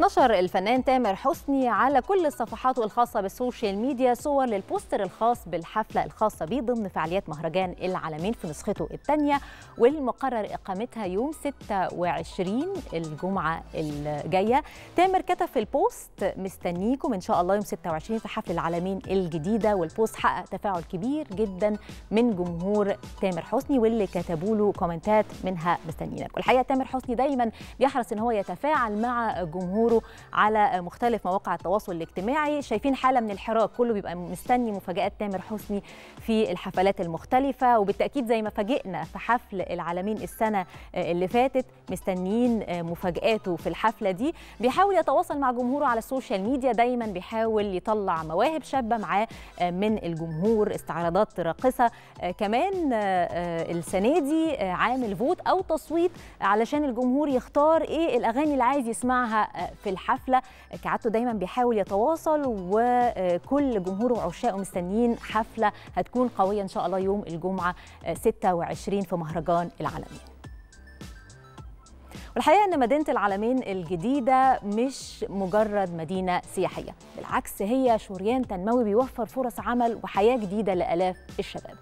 نشر الفنان تامر حسني على كل صفحاته الخاصة بالسوشيال ميديا صور للبوستر الخاص بالحفلة الخاصة بيه ضمن فعاليات مهرجان العالمين في نسخته الثانية، والمقرر إقامتها يوم 26 الجمعة الجاية. تامر كتب في البوست: مستنيكم إن شاء الله يوم 26 في حفل العالمين الجديدة. والبوست حقق تفاعل كبير جدا من جمهور تامر حسني واللي كتبوا له كومنتات منها مستنيينك. والحقيقة تامر حسني دايما بيحرص إن هو يتفاعل مع جمهوره على مختلف مواقع التواصل الاجتماعي. شايفين حالة من الحراك، كله بيبقى مستني مفاجآت تامر حسني في الحفلات المختلفة، وبالتأكيد زي ما فاجئنا في حفل العالمين السنة اللي فاتت مستنيين مفاجآته في الحفلة دي. بيحاول يتواصل مع جمهوره على السوشيال ميديا، دايما بيحاول يطلع مواهب شابة معاه من الجمهور، استعراضات راقصة. كمان السنة دي عامل فوت أو تصويت علشان الجمهور يختار إيه الأغاني اللي عايز يسمعها في الحفلة. كعادته دايما بيحاول يتواصل، وكل جمهوره وعشاقه مستنيين حفلة هتكون قوية إن شاء الله يوم الجمعة 26 في مهرجان العالمين. والحقيقة أن مدينة العلمين الجديدة مش مجرد مدينة سياحية، بالعكس هي شريان تنموي بيوفر فرص عمل وحياة جديدة لآلاف الشباب.